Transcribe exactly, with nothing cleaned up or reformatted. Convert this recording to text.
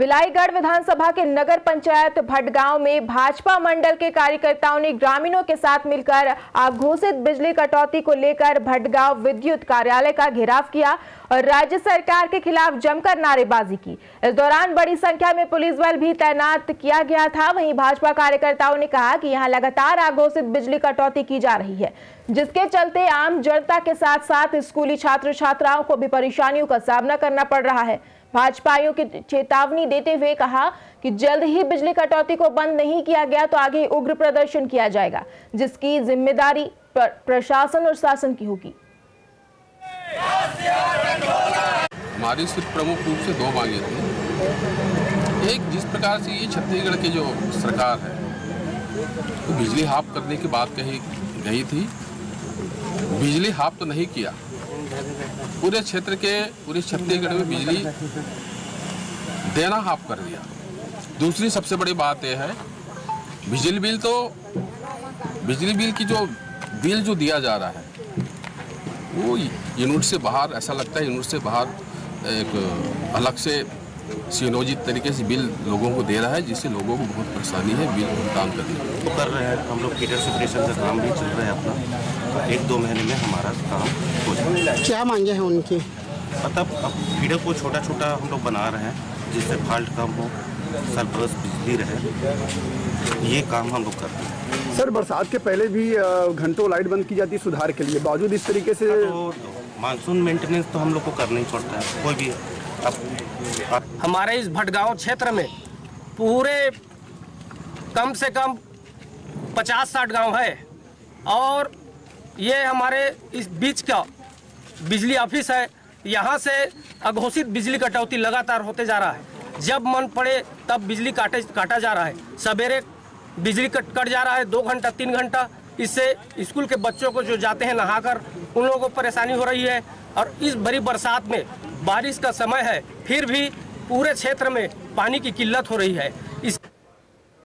बिलाईगढ़ विधानसभा के नगर पंचायत भटगांव में भाजपा मंडल के कार्यकर्ताओं ने ग्रामीणों के साथ मिलकर अघोषित बिजली कटौती को लेकर भटगांव विद्युत कार्यालय का घेराव किया और राज्य सरकार के खिलाफ जमकर नारेबाजी की। इस दौरान बड़ी संख्या में पुलिस बल भी तैनात किया गया था। वहीं भाजपा कार्यकर्ताओं ने कहा कि यहाँ लगातार अघोषित बिजली कटौती की जा रही है, जिसके चलते आम जनता के साथ साथ स्कूली छात्र छात्राओं को भी परेशानियों का सामना करना पड़ रहा है। भाजपाइयों की चेतावनी देते हुए कहा कि जल्द ही बिजली कटौती को बंद नहीं किया गया तो आगे उग्र प्रदर्शन किया जाएगा, जिसकी जिम्मेदारी प्रशासन और शासन की होगी। हमारी सिर्फ प्रमुख रूप से दो मांगे थी। एक, जिस प्रकार से ये छत्तीसगढ़ की जो सरकार है तो बिजली हाफ करने की बात कही गई थी, बिजली हाफ तो नहीं किया। पूरे क्षेत्र के पूरे छत्तीसगढ़ में बिजली देना हाफ कर दिया। दूसरी सबसे बड़ी बात यह है, बिजली बिल तो बिजली बिल की जो बिल जो दिया जा रहा है वो यूनिट से बाहर, ऐसा लगता है यूनिट से बाहर एक अलग से सीनोजित तरीके से बिल लोगों को दे रहा है, जिससे लोगों को बहुत परेशानी है बिल भुगतान करने में। तो कर रहे हैं हम लोग, कीटर सेपरेशन का काम भी चल रहा है अपना, तो एक दो महीने में हमारा काम हो जाएगा। क्या मांगे हैं उनकी? मतलब अब फीडर को छोटा छोटा हम लोग बना रहे हैं, जिससे फाल्ट कम हो, सरप्लस बिजली रहे, ये काम हम लोग कर रहे हैं। सर, बरसात के पहले भी घंटों लाइट बंद की जाती है सुधार के लिए, बावजूद इस तरीके से तो मानसून मेंटेनेंस तो हम लोग को करना ही पड़ता है। कोई भी अब हमारे इस भटगांव क्षेत्र में पूरे कम से कम पचास साठ गाँव है और ये हमारे इस बीच का बिजली ऑफिस है। यहाँ से अघोषित बिजली कटौती लगातार होते जा रहा है। जब मन पड़े तब बिजली काटे काटा जा रहा है। सवेरे बिजली कट कट जा रहा है दो घंटा तीन घंटा। इससे स्कूल के बच्चों को जो जाते हैं नहाकर उन लोगों को परेशानी हो रही है। और इस बड़ी बरसात में बारिश का समय है, फिर भी पूरे क्षेत्र में पानी की किल्लत हो रही है। इस